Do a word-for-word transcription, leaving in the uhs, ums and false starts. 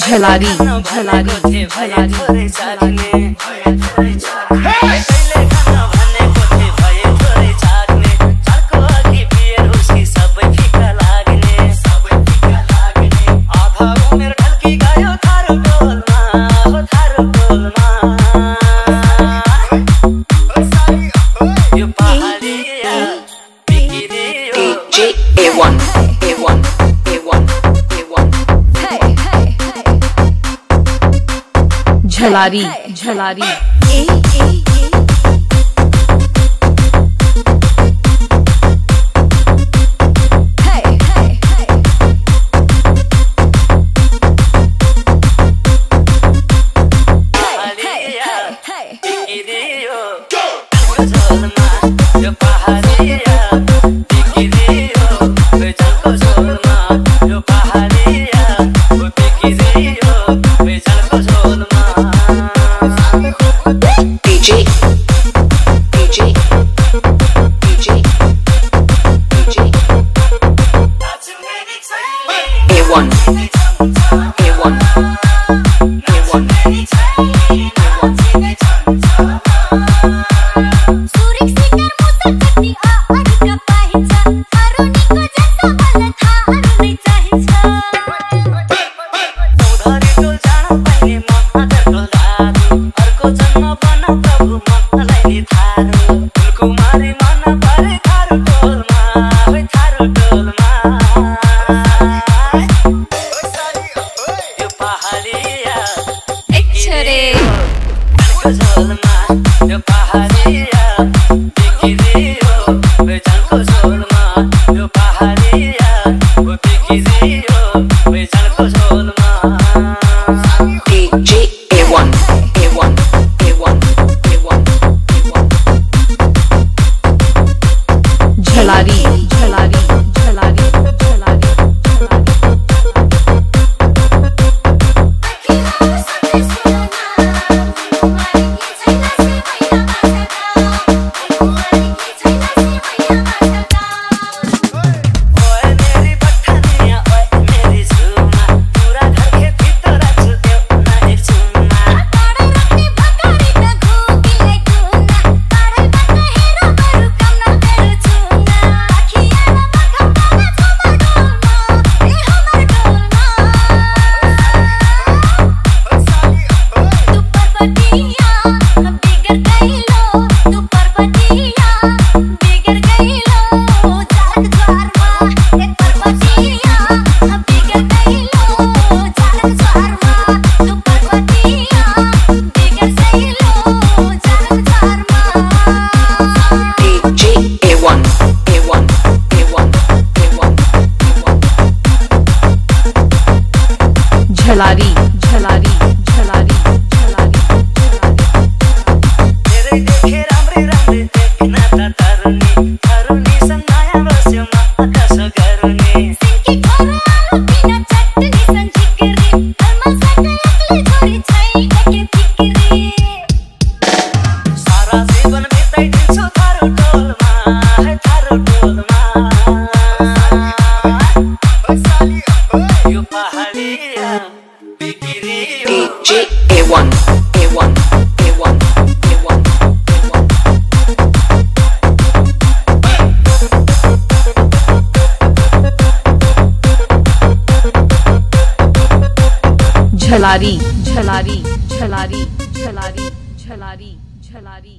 Jhalari Jhalari Jhalari D J A one A one A one A one Hey hey hey Jhalari Jhalari hey, hey, hey. Jhalari Jhalari Jhalari Jhalari Tere dekhe ramre ramre dekhe na ta tarni tarni sanaya vasya ma kasa garni sinki kora pina chatni sanjikri alma sakle thori chai leke fikri sara jeevan bitai dinso tharo tol ma hai tharo tol ma oi sali oi yo pahadiya D J A one A one A one A one Jhalari Jhalari Jhalari Jhalari Jhalari Jhalari